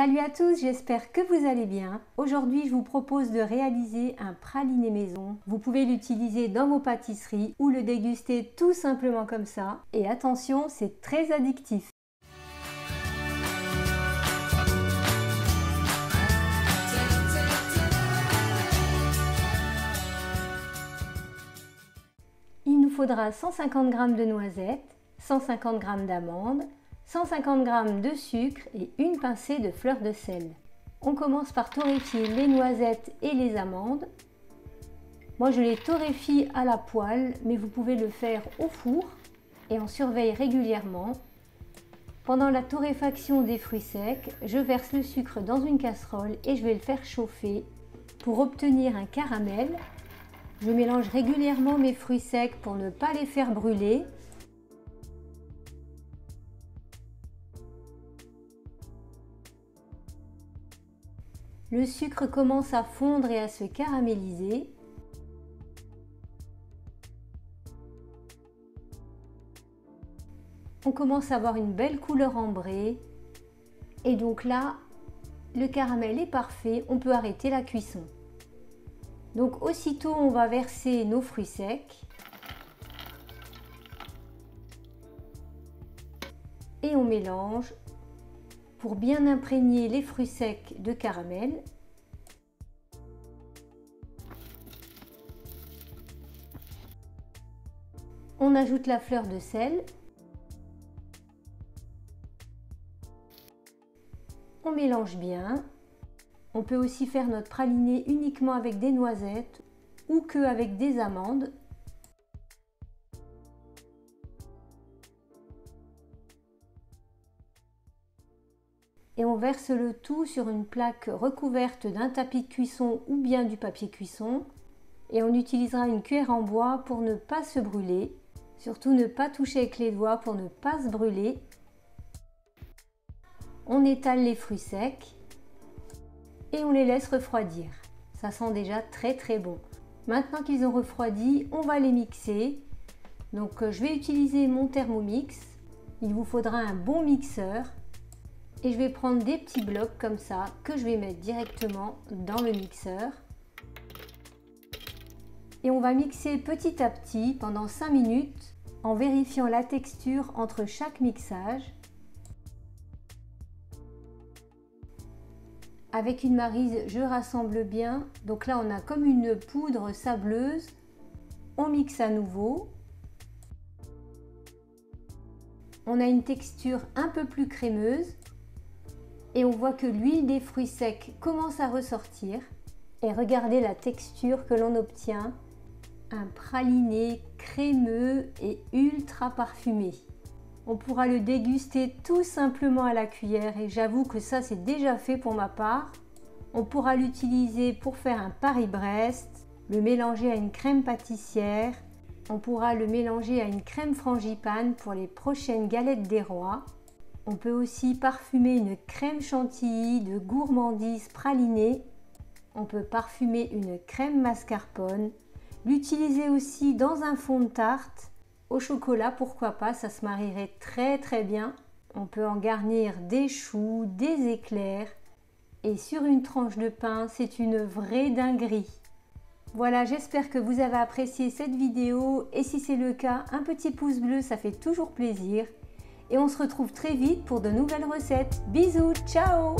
Salut à tous, j'espère que vous allez bien. Aujourd'hui, je vous propose de réaliser un praliné maison. Vous pouvez l'utiliser dans vos pâtisseries ou le déguster tout simplement comme ça. Et attention, c'est très addictif. Il nous faudra 150 g de noisettes, 150 g d'amandes, 150 g de sucre et une pincée de fleur de sel. On commence par torréfier les noisettes et les amandes. Moi je les torréfie à la poêle, mais vous pouvez le faire au four et on surveille régulièrement. Pendant la torréfaction des fruits secs, je verse le sucre dans une casserole et je vais le faire chauffer pour obtenir un caramel. Je mélange régulièrement mes fruits secs pour ne pas les faire brûler. Le sucre commence à fondre et à se caraméliser. On commence à avoir une belle couleur ambrée. Et donc là, le caramel est parfait, on peut arrêter la cuisson. Donc aussitôt, on va verser nos fruits secs. Et on mélange pour bien imprégner les fruits secs de caramel. On ajoute la fleur de sel. On mélange bien. On peut aussi faire notre praliné uniquement avec des noisettes ou que avec des amandes. Et on verse le tout sur une plaque recouverte d'un tapis de cuisson ou bien du papier cuisson. Et on utilisera une cuillère en bois pour ne pas se brûler. Surtout ne pas toucher avec les doigts pour ne pas se brûler. On étale les fruits secs et on les laisse refroidir. Ça sent déjà très très bon. Maintenant qu'ils ont refroidi, on va les mixer. Donc je vais utiliser mon Thermomix. Il vous faudra un bon mixeur. Et je vais prendre des petits blocs comme ça que je vais mettre directement dans le mixeur. Et on va mixer petit à petit pendant 5 minutes en vérifiant la texture entre chaque mixage. Avec une maryse, je rassemble bien. Donc là, on a comme une poudre sableuse. On mixe à nouveau. On a une texture un peu plus crémeuse. Et on voit que l'huile des fruits secs commence à ressortir. Et regardez la texture que l'on obtient. Un praliné crémeux et ultra parfumé. On pourra le déguster tout simplement à la cuillère et j'avoue que ça c'est déjà fait pour ma part. On pourra l'utiliser pour faire un Paris-Brest, le mélanger à une crème pâtissière. On pourra le mélanger à une crème frangipane pour les prochaines galettes des rois. On peut aussi parfumer une crème chantilly de gourmandise pralinée. On peut parfumer une crème mascarpone. L'utiliser aussi dans un fond de tarte. Au chocolat, pourquoi pas, ça se marierait très très bien. On peut en garnir des choux, des éclairs. Et sur une tranche de pain, c'est une vraie dinguerie. Voilà, j'espère que vous avez apprécié cette vidéo. Et si c'est le cas, un petit pouce bleu, ça fait toujours plaisir. Et on se retrouve très vite pour de nouvelles recettes. Bisous, ciao!